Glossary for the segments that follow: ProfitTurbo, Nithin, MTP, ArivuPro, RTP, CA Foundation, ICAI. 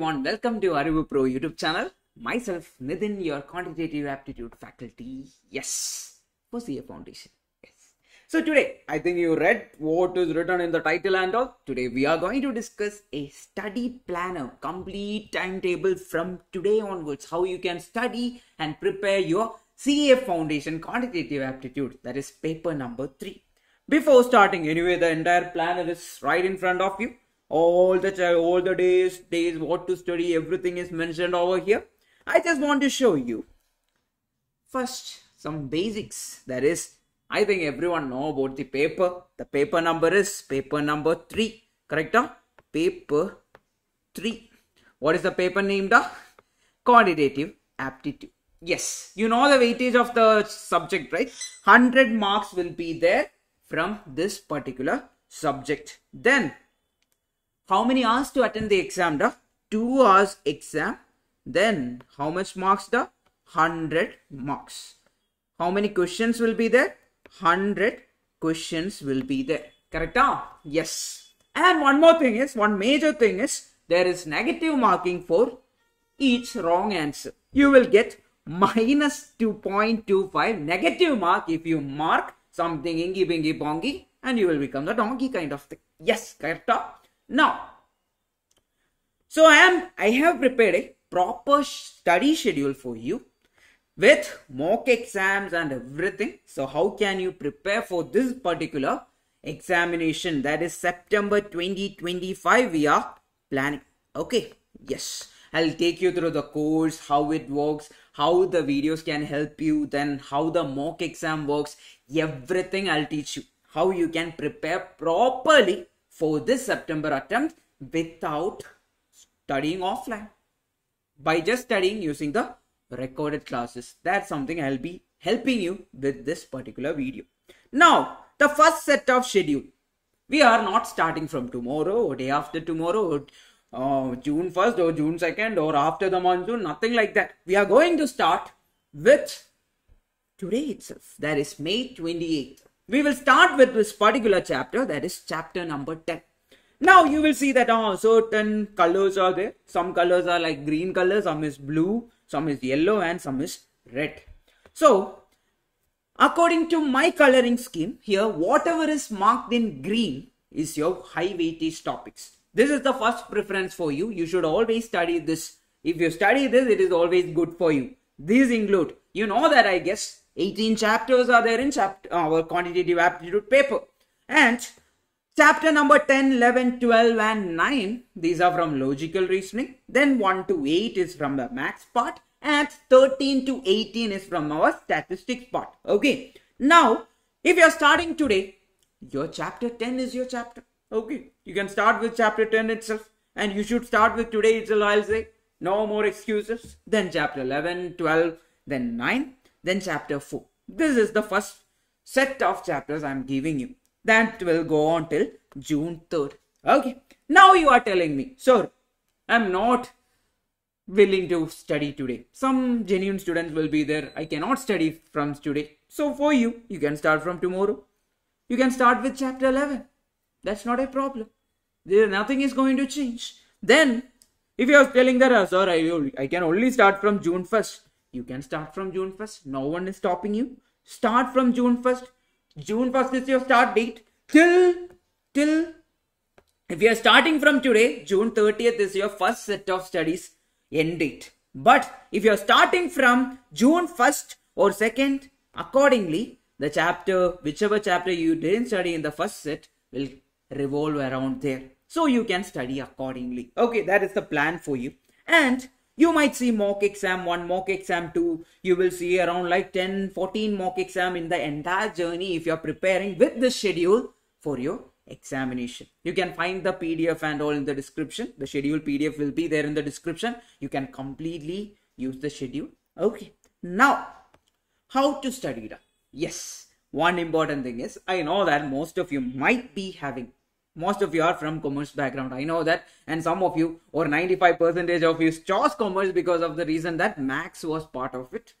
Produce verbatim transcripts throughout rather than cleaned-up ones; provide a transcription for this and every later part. everyone, welcome to ArivuPro YouTube channel. Myself, Nithin, your quantitative aptitude faculty. Yes, for C A Foundation. Yes. So today, I think you read what is written in the title and all. Today we are going to discuss a study planner, complete timetable from today onwards, how you can study and prepare your C A Foundation quantitative aptitude. That is paper number three. Before starting, anyway, the entire planner is right in front of you. All the all the days, days, what to study, everything is mentioned over here. I just want to show you first some basics. That is, I think everyone know about the paper. The paper number is paper number three. Correct? Huh? Paper three. What is the paper named? Huh? Quantitative aptitude. Yes, you know the weightage of the subject, right? one hundred marks will be there from this particular subject. Then, how many hours to attend the exam? Da? Two hours exam. Then how much marks? Da? one hundred marks. How many questions will be there? one hundred questions will be there. Correct? Huh? Yes. And one more thing is, one major thing is, there is negative marking for each wrong answer. You will get minus two point two five negative mark if you mark something ingy bingy bongy, and you will become the donkey kind of thing. Yes. Correct? Huh? Now, so I am, I have prepared a proper study schedule for you with mock exams and everything. So how can you prepare for this particular examination? That is September twenty twenty-five we are planning. Okay, yes. I'll take you through the course, how it works, how the videos can help you, then how the mock exam works, everything I'll teach you. How you can prepare properly for this September attempt without studying offline, by just studying using the recorded classes. That's something I'll be helping you with this particular video. Now, the first set of schedule. We are not starting from tomorrow or day after tomorrow or uh, June first or June second or after the monsoon, nothing like that. We are going to start with today itself, that is May twenty-eighth. We will start with this particular chapter, that is chapter number ten. Now you will see that oh, certain colors are there. Some colors are like green color, some is blue, some is yellow, and some is red. So according to my coloring scheme here, whatever is marked in green is your high weightage topics. This is the first preference for you. You should always study this. If you study this, it is always good for you. These include, you know that I guess, eighteen chapters are there in chapter, our quantitative aptitude paper. And chapter number ten, eleven, twelve and nine, these are from logical reasoning. Then one to eight is from the maths part. And thirteen to eighteen is from our statistics part. Okay. Now, if you are starting today, your chapter ten is your chapter. Okay. You can start with chapter ten itself. And you should start with today itself, I'll say. No more excuses. Then chapter eleven, twelve, then nine. Then chapter four. This is the first set of chapters I'm giving you. That will go on till June third. Okay. Now you are telling me, sir, I'm not willing to study today. Some genuine students will be there. I cannot study from today. So for you, you can start from tomorrow. You can start with chapter eleven. That's not a problem. There, nothing is going to change. Then, if you are telling that, oh, sir, I, I can only start from June first. You can start from June first. No one is stopping you. Start from June first. June first is your start date. Till, till, if you are starting from today, June thirtieth is your first set of studies end date. But if you are starting from June first or second, accordingly, the chapter, whichever chapter you didn't study in the first set will revolve around there. So you can study accordingly. Okay, that is the plan for you. And you might see mock exam one, mock exam two. You will see around like ten, fourteen mock exam in the entire journey if you are preparing with the schedule for your examination. You can find the P D F and all in the description. The schedule P D F will be there in the description. You can completely use the schedule. Okay. Now, how to study it? Yes. One important thing is, I know that most of you might be having most of you are from commerce background. I know that. And some of you, or ninety-five percent of you, chose commerce because of the reason that max was part of it,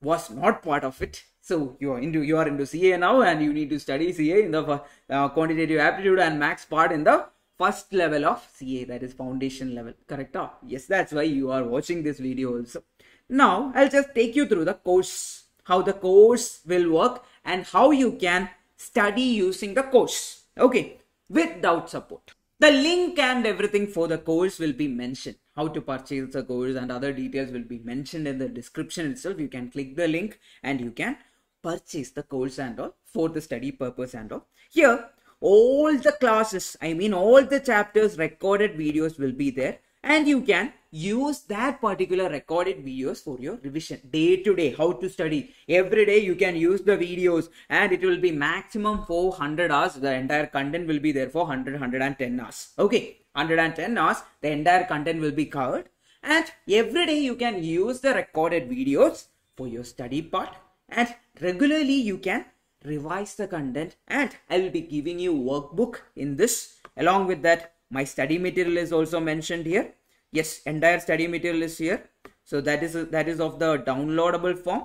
was not part of it. So you are into, you are into C A now, and you need to study C A in the uh, quantitative aptitude and max part in the first level of C A, that is foundation level, correct? Yes, that's why you are watching this video also. Now, I'll just take you through the course, how the course will work and how you can study using the course, okay, without support. The link and everything for the course will be mentioned. How to purchase the course and other details will be mentioned in the description itself. You can click the link and you can purchase the course and all for the study purpose and all. Here, all the classes, I mean all the chapters, recorded videos will be there. And you can use that particular recorded videos for your revision day to day, how to study. Every day you can use the videos and it will be maximum four hundred hours. The entire content will be there for one hundred, one hundred ten hours. Okay, one hundred ten hours, the entire content will be covered. And every day you can use the recorded videos for your study part. And regularly you can revise the content. And I will be giving you workbook in this. Along with that, my study material is also mentioned here. Yes, entire study material is here. So that is, that is of the downloadable form.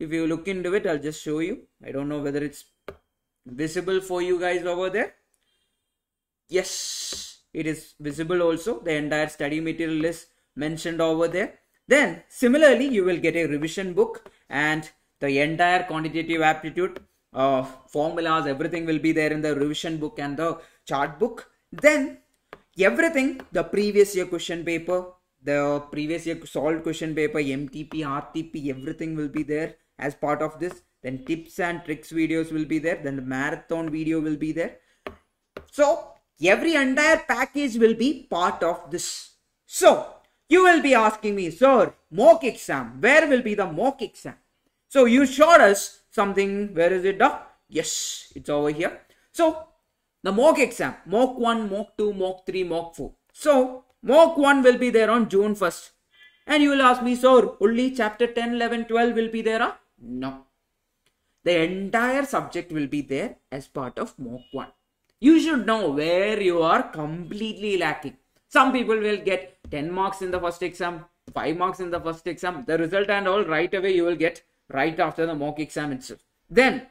If you look into it, I'll just show you. I don't know whether it's visible for you guys over there. Yes, it is visible also. The entire study material is mentioned over there. Then similarly, you will get a revision book and the entire quantitative aptitude uh, formulas, everything will be there in the revision book and the chart book. Then everything, the previous year question paper, the previous year solved question paper, M T P, R T P, everything will be there as part of this. Then tips and tricks videos will be there. Then the marathon video will be there. So every entire package will be part of this. So you will be asking me, sir, mock exam, where will be the mock exam? So you showed us something, where is it? Uh, yes, it's over here. So the mock exam, mock one, mock two, mock three, mock four. So mock one will be there on June first. And you will ask me, sir, only chapter ten, eleven, twelve will be there? Huh? No. The entire subject will be there as part of mock one. You should know where you are completely lacking. Some people will get ten marks in the first exam, five marks in the first exam. The result and all right away you will get right after the mock exam itself. Then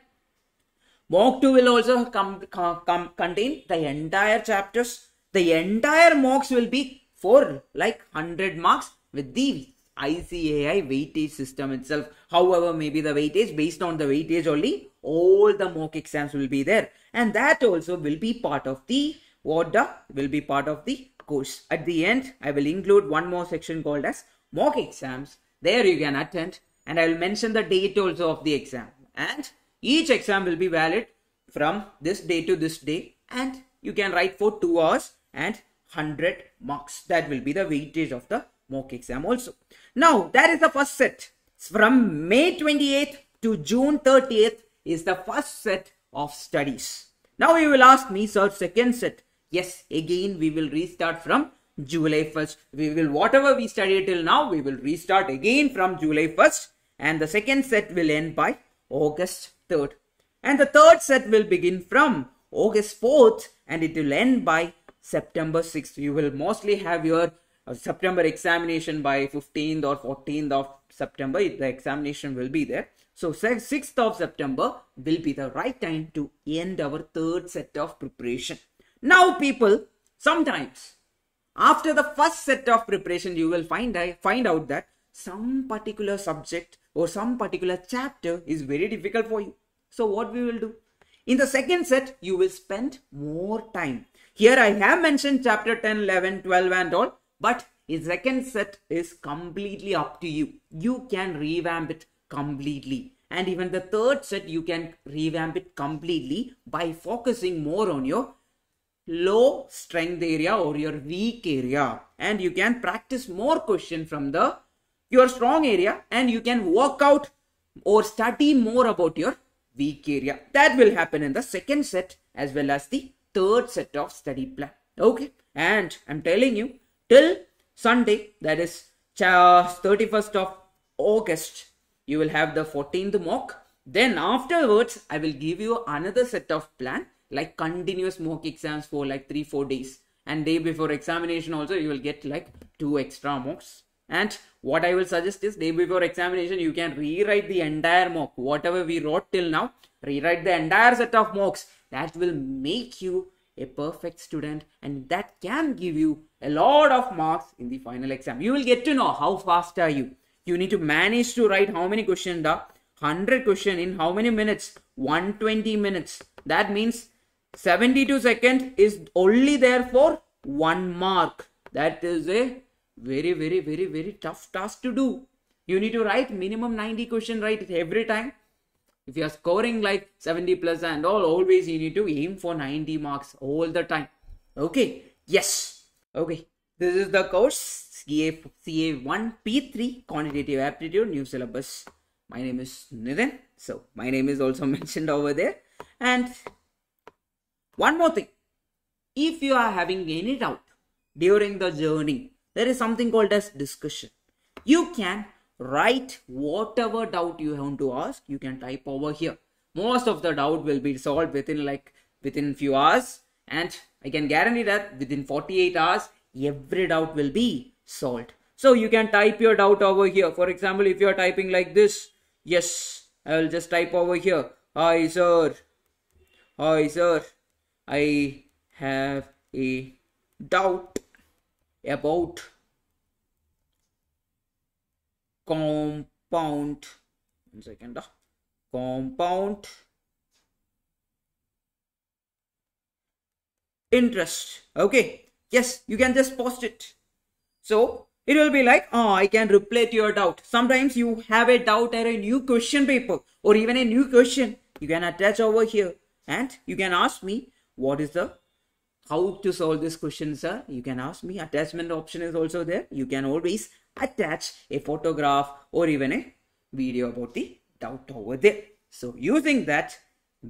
mock two will also come, come, come contain the entire chapters. The entire mocks will be for like one hundred marks with the I C A I weightage system itself. However, maybe the weightage, based on the weightage only, all the mock exams will be there. And that also will be part of the, what the, will be part of the course. At the end, I will include one more section called as mock exams. There you can attend and I will mention the date also of the exam. And each exam will be valid from this day to this day and you can write for two hours and one hundred marks. That will be the weightage of the mock exam also. Now that is the first set. From May twenty-eighth to June thirtieth is the first set of studies. Now you will ask me, sir, second set. Yes, again we will restart from July first. We will, whatever we studied till now, we will restart again from July first and the second set will end by August third and the third set will begin from August fourth and it will end by September sixth. You will mostly have your uh, September examination by fifteenth or fourteenth of September. The examination will be there. So sixth of September will be the right time to end our third set of preparation. Now people, sometimes after the first set of preparation, you will find, I find out that some particular subject or some particular chapter is very difficult for you. So what we will do? In the second set, you will spend more time. Here I have mentioned chapter ten, eleven, twelve and all. But in second set is completely up to you. You can revamp it completely. And even the third set, you can revamp it completely by focusing more on your low strength area or your weak area. And you can practice more questions from the your strong area and you can work out or study more about your weak area. That will happen in the second set as well as the third set of study plan. Okay. And I'm telling you, till Sunday, that is thirty-first of August, you will have the fourteenth mock. Then afterwards, I will give you another set of plan, like continuous mock exams for like three, four days. And day before examination also, you will get like two extra mocks. And what I will suggest is, day before examination, you can rewrite the entire mock. Whatever we wrote till now, rewrite the entire set of mocks. That will make you a perfect student, and that can give you a lot of marks in the final exam. You will get to know how fast are you. You need to manage to write how many questions are one hundred questions in how many minutes? one hundred twenty minutes. That means seventy-two seconds is only there for one mark. That is a very, very, very, very tough task to do. You need to write minimum ninety questions right every time. If you are scoring like seventy plus and all, always you need to aim for ninety marks all the time. Okay. Yes. Okay. This is the course C A one P three Quantitative Aptitude New Syllabus. My name is Nithin. So my name is also mentioned over there. And one more thing. If you are having any doubt during the journey, there is something called as discussion. You can write whatever doubt you want to ask. You can type over here. Most of the doubt will be solved within like within few hours. And I can guarantee that within forty-eight hours, every doubt will be solved. So you can type your doubt over here. For example, if you are typing like this, yes, I will just type over here. Hi sir, hi sir, I have a doubt about compound, one second, uh, compound interest. Okay, yes, you can just post it. So it will be like, oh, I can reply to your doubt. Sometimes you have a doubt or a new question paper or even a new question. You can attach over here and you can ask me what is the how to solve this question, sir. You can ask me. Attachment option is also there. You can always attach a photograph or even a video about the doubt over there. So using that,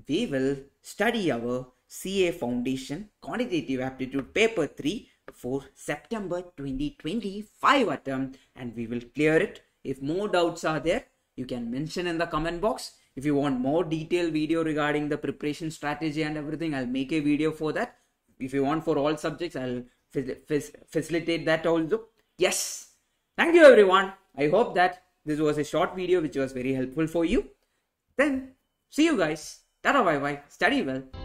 we will study our C A Foundation Quantitative Aptitude Paper three for September twenty twenty-five attempt, and we will clear it. If more doubts are there, you can mention in the comment box. If you want more detailed video regarding the preparation strategy and everything, I'll make a video for that. If you want for all subjects, I'll facilitate that also. Yes. Thank you everyone. I hope that this was a short video which was very helpful for you. Then see you guys. Tada bye bye. Study well.